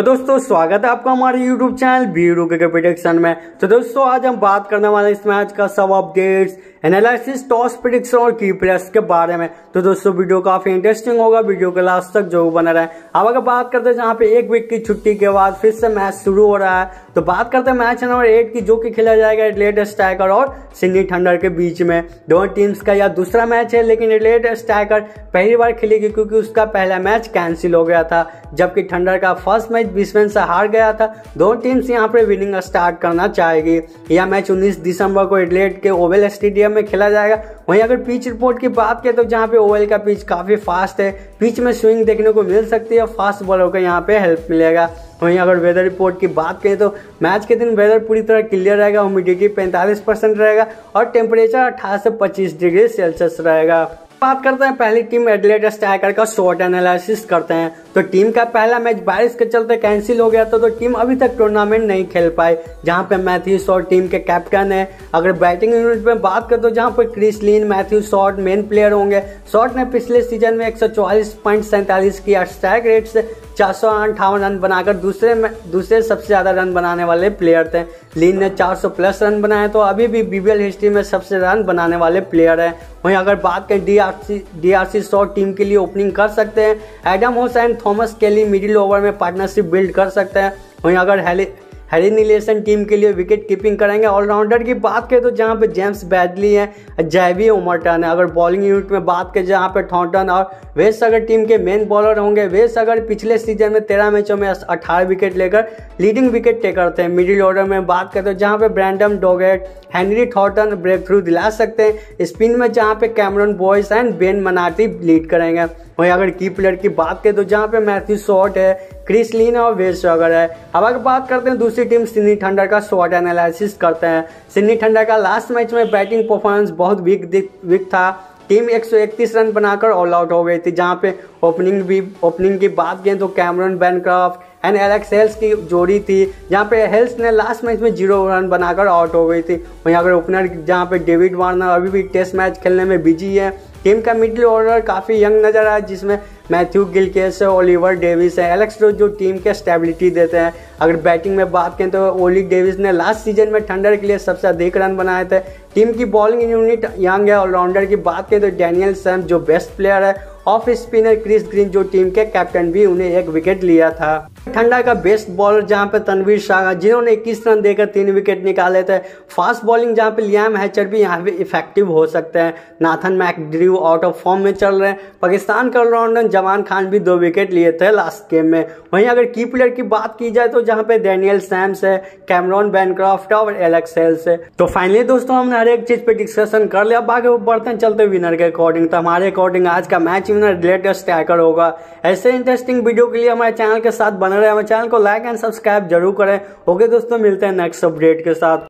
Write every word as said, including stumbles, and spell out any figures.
तो दोस्तों स्वागत है आपका हमारे YouTube channel Veeru cricket prediction में। तो दोस्तों आज हम बात करने वाले हैं इस मैच का सब अपडेट्स, एनालिसिस, टॉस प्रेडिक्शन और की प्लेयर्स के बारे में। तो दोस्तों वीडियो काफी इंटरेस्टिंग होगा, वीडियो के लास्ट तक जरूर बना रहे। अब अगर बात करते हैं जहाँ पे एक वीक की छुट्टी के बाद फिर से मैच शुरू हो रहा है, तो बात करते हैं मैच नंबर एट की जो कि खेला जाएगा एडिलेड स्ट्राइकर और सिडनी थंडर के बीच में। दोनों टीम्स का यह दूसरा मैच है, लेकिन एडिलेड स्ट्राइकर पहली बार खेलेगी क्योंकि उसका पहला मैच कैंसिल हो गया था, जबकि थंडर का फर्स्ट मैच बीस रन से हार गया था। दोनों टीम्स यहाँ पर विनिंग स्टार्ट करना चाहेगी। यह मैच उन्नीस दिसंबर को एडिलेड के ओवल स्टेडियम में खेला जाएगा। वहीं अगर पिच रिपोर्ट की बात करें तो जहां पे ओवल का पिच काफी फास्ट है, पिच में स्विंग देखने को मिल सकती है, फास्ट बॉलर को यहां पे हेल्प मिलेगा। वहीं अगर वेदर रिपोर्ट की बात करें तो मैच के दिन वेदर पूरी तरह क्लियर रहेगा, ह्यूमिडिटी पैंतालीस परसेंट रहेगा और टेम्परेचर अट्ठाईस से पच्चीस डिग्री सेल्सियस रहेगा। बात करते हैं पहली टीम एडिलेड स्ट्राइकर का शॉर्ट एनालिसिस करते हैं। तो टीम का पहला मैच बारिश के चलते कैंसिल हो गया था, तो टीम अभी तक टूर्नामेंट नहीं खेल पाई। जहां पे मैथ्यू शॉर्ट टीम के कैप्टन है। अगर बैटिंग यूनिट में बात करें तो जहां पर Chris Lynn, Matthew Short main player होंगे। शॉर्ट ने पिछले सीजन में एक सौ चौवालीस पॉइंट सैंतालीस की स्ट्राइक रेट से चार सौ अंठावन रन बनाकर दूसरे दूसरे सबसे ज़्यादा रन बनाने वाले प्लेयर थे। लिन ने चार सौ प्लस रन बनाए, तो अभी भी बीबीएल हिस्ट्री में सबसे रन बनाने वाले प्लेयर हैं। वहीं अगर बात करें डीआरसी डीआरसी शॉर्ट टीम के लिए ओपनिंग कर सकते हैं। Adam Hussain, Thomas Kelly middle over में पार्टनरशिप बिल्ड कर सकते हैं। वहीं अगर हैली हैरी नीलेसन टीम के लिए विकेट कीपिंग करेंगे। ऑलराउंडर की बात करें तो जहां पे जेम्स बैडली हैं, जैवी उमरटन है। अगर बॉलिंग यूनिट में बात करें जहां पे थॉर्नटन और वेस्ट स्वैगर टीम के मेन बॉलर होंगे। वेस्ट स्वैगर पिछले सीजन में तेरह मैचों में अठारह विकेट लेकर लीडिंग विकेट टेकर थे। मिडिल ऑर्डर में बात करें तो जहाँ पे Brendan Doggett, Henry Thornton breakthrough दिला सकते हैं। स्पिन में जहाँ पे Cameron Boyce and Ben Manenti lead करेंगे। वहीं अगर की प्लेयर की बात करें तो जहाँ पे मैथ्यू शॉर्ट है, क्रिस लिन और वेस्ट स्वैगर है। अब अगर बात करते हैं दूसरी टीम सिडनी थंडर का शॉर्ट एनालिसिस करते हैं। सिडनी थंडर का लास्ट मैच में बैटिंग परफॉर्मेंस बहुत वीक वीक था। टीम एक सौ इकतीस रन बनाकर ऑल आउट हो गई थी। जहाँ पे ओपनिंग भी ओपनिंग की बात करें तो Cameron Bancroft and Alex Hales की जोड़ी थी, जहाँ पे हेल्स ने लास्ट मैच में जीरो रन बनाकर आउट हो गई थी। वहीं अगर ओपनर जहाँ पे डेविड वार्नर अभी भी टेस्ट मैच खेलने में बिजी है। टीम का मिडिल ऑर्डर काफ़ी यंग नजर आया, जिसमें मैथ्यू गिल्केस है, ओलिवर डेविस है, एलेक्स रोज जो टीम के स्टेबिलिटी देते हैं। अगर बैटिंग में बात करें तो ओली डेविस ने लास्ट सीजन में थंडर के लिए सबसे अधिक रन बनाए थे। टीम की बॉलिंग यूनिट यंग है। ऑलराउंडर की बात करें तो डैनियल शर्मा जो बेस्ट प्लेयर है, ऑफ स्पिनर क्रिस ग्रीन जो टीम के कैप्टन भी, उन्हें एक विकेट लिया था। थंडर का बेस्ट बॉलर जहां पे तनवीर शाह जिन्होंने इक्कीस रन देकर तीन विकेट निकाले थे। फास्ट बॉलिंग जहां पे लियाम हैचर भी यहां पे इफेक्टिव हो सकते हैं। Nathan McAndrew out of form में चल रहे हैं। पाकिस्तान का ऑलराउंडर जमान खान भी दो विकेट लिए थे लास्ट गेम में। वहीं अगर की प्लेयर की बात की जाए तो जहाँ पे डैनियल शैम्स है, कैमरॉन बैनक्रॉफ्ट और एलेक्स हेल्स है। तो फाइनली दोस्तों हमने हर एक चीज पे डिस्कशन कर लिया। अब आगे बढ़ते हैं चलते विनर के अकॉर्डिंग। तो हमारे अकॉर्डिंग आज का मैच विनर एडिलेड स्ट्राइकर होगा। ऐसे इंटरेस्टिंग वीडियो के लिए हमारे चैनल के साथ बने रहे। हमारे चैनल को लाइक एंड सब्सक्राइब जरूर करें। ओके दोस्तों, मिलते हैं नेक्स्ट अपडेट के साथ।